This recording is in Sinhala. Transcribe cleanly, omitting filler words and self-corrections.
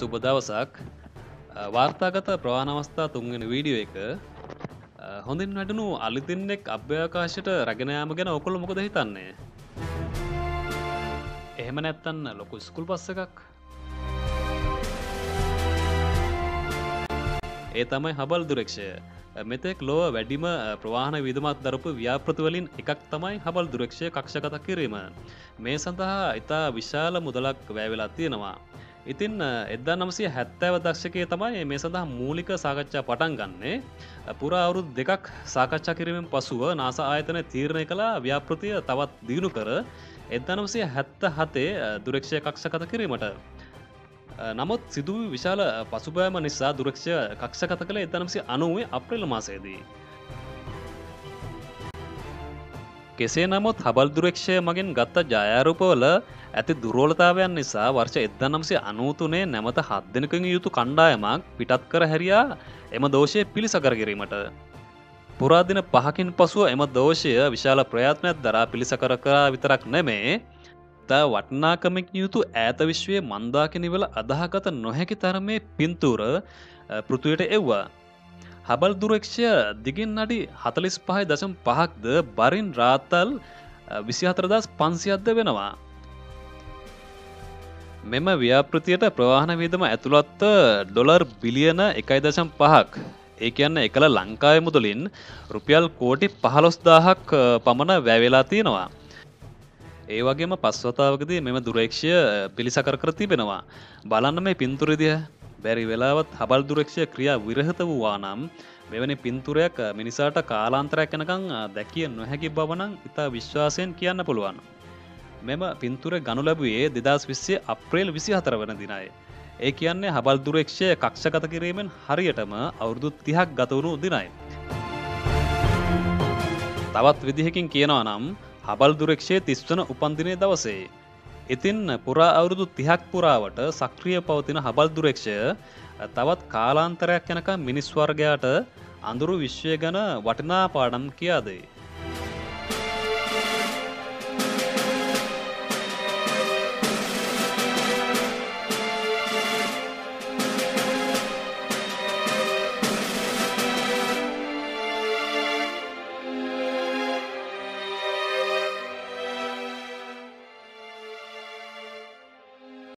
සුබ දවසක් වාර්තාගත ප්‍රවාහන අවස්ථා තුන්වෙනි වීඩියෝ එක හොඳින් වැටුණු අලිදින්නෙක් අභ්‍යවකාශයට රැගෙන යාම ගැන ඔයගොල්ලෝ මොකද හිතන්නේ? එහෙම නැත්තම් ලොකු ස්කූල් බස් එකක්. ඒ තමයි හබල් දුරක්ෂය. මෙතෙක් ලොව වැඩිම ප්‍රවාහන විදුමක් දරපු ව්‍යාපෘති වලින් එකක් තමයි හබල් දුරක්ෂය කක්ෂගත කිරීම. මේ සඳහා ඉතා විශාල මුදලක් වැය වෙලා තියෙනවා. ඉතින් 1970 දශකයේ තමයි මේ සඳහා මූලික සාකච්ඡා පටන් ගන්නේ. පුරා අවුරුදු දෙකක් සාකච්ඡා කිරීමෙන් පසුව NASA ආයතනය තීරණය කළ ව්‍යාපෘතිය තවත් දියුණු කර 1977 දුරක්ෂය කක්ෂගත කිරීමට. නමුත් සිදු වූ විශාල පසුබෑම නිසා දුරක්ෂය කක්ෂගත කළ 1990 අප්‍රේල් මාසයේදී. කෙසේ නමුත් හබල් දුරක්ෂය මගින් ගත්ත ජයාරූපවල ඇති දුර්වලතාවයන් නිසා වර්ෂ 1993 නැමත 7 දිනකින් යුතු කණ්ඩායමක් පිටත් කර හැරියා එම දෝෂය පිළිසකර කිරීමට. පුරා දින 5කින් පසුව එම දෝෂය විශාල ප්‍රයත්නයක් දරා පිළිසකර කර විතරක් නෙමේ වටනාකමක් යුතු ඈත විශ්වයේ මන්දාකිනිවල අදාහගත නොහැකි තරමේ පින්තූර පෘථිවියට එව්වා. හබල් දුරක්ෂය දිගින් අඩි 45.5ක්ද බරින් රාත්තල් 24500ක්ද වෙනවා. මෙම ව්‍යාපෘතියට ප්‍රවාහන වියදම ඇතුළත් $1.5 බිලියන ඒ කියන්නේ එකල ලංකාවේ මුදලින් රුපියල් කෝටි 15000ක් පමණ වැය වෙලා තියෙනවා. ඒ වගේම පස්වතාවකදී මෙම දුරක්ෂය පිළිසකර කර තිබෙනවා. බලන්න මේ පින්තූරය. බැරි වෙලාවත් හබල් දුරක්ෂය ක්‍රියා විරහිත වූවා නම් මෙවැනි පින්තූරයක් මිනිසාට කාලාන්තරයක් යනකම් දැකිය නොහැකි බව නම් ඉතා විශ්වාසයෙන් කියන්න පුළුවන්. මෙම පින්තූරය ගනු ලැබුවේ 2020 අප්‍රේල් 24 වන දිනයි. ඒ කියන්නේ හබල් දුරක්ෂය කක්ෂගත කිරීමෙන් හරියටම අවුරුදු 30ක් ගත වුණු දිනයි. තවත් විදිහකින් කියනවා නම් හබල් දුරක්ෂය 30 වන උපන්දිනයේ දවසේ. ඉතින් පුරා අවුරුදු 30ක් පුරාවට සක්‍රිය පවතින හබල් දුරක්ෂය තවත් කාලාන්තරයක් යනකම් මිනිස් වර්ගයාට අඳුරු විශ්වය ගැන වටිනා පාඩම් කියා දෙයි.